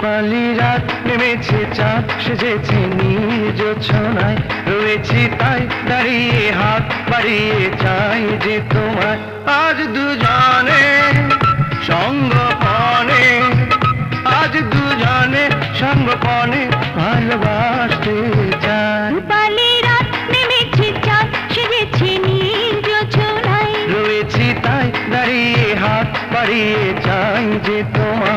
রূপালী রাত নেমেছে চাঁদ সেজেছে নিজ ছোনায় রয়েছি তাই দাঁড়িয়ে হাত বাড়িয়ে চাই যে তোমায় আজ দুজনে সঙ্গপনে আজ দুজনে সঙ্গপনে ভালোবাসতে চাই রূপালী রাত নেমেছে চাঁদ সেজেছে নিজ ছোনায় রয়েছি তাই দাঁড়িয়ে হাত বাড়িয়ে চাই যে তোমায়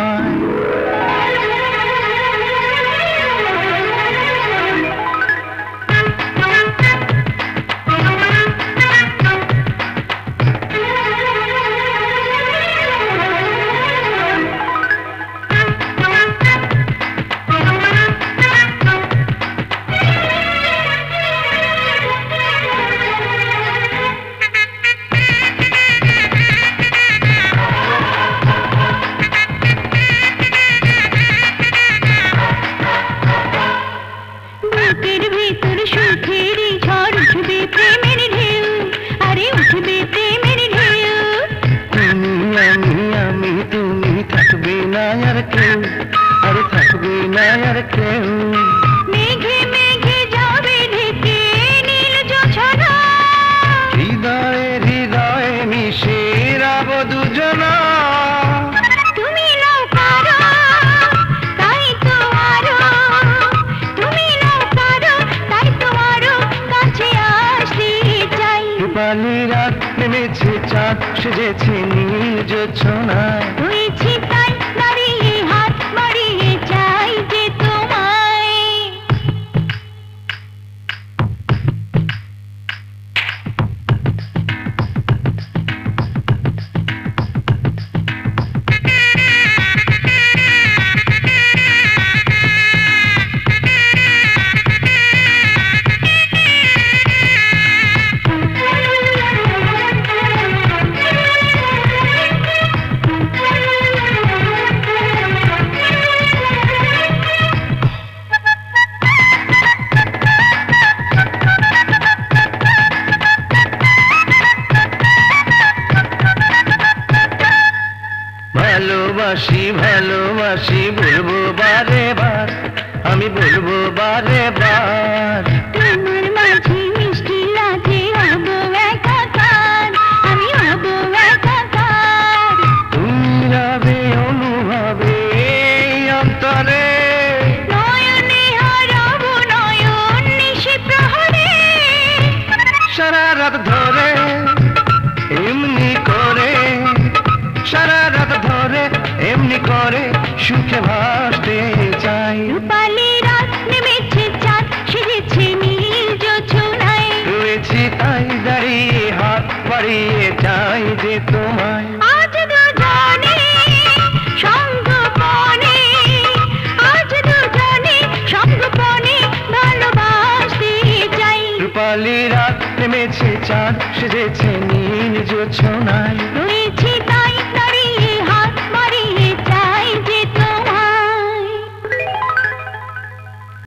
রূপালী রাত নেমেছে চাঁদ সেজেছে নীল জোছনায়।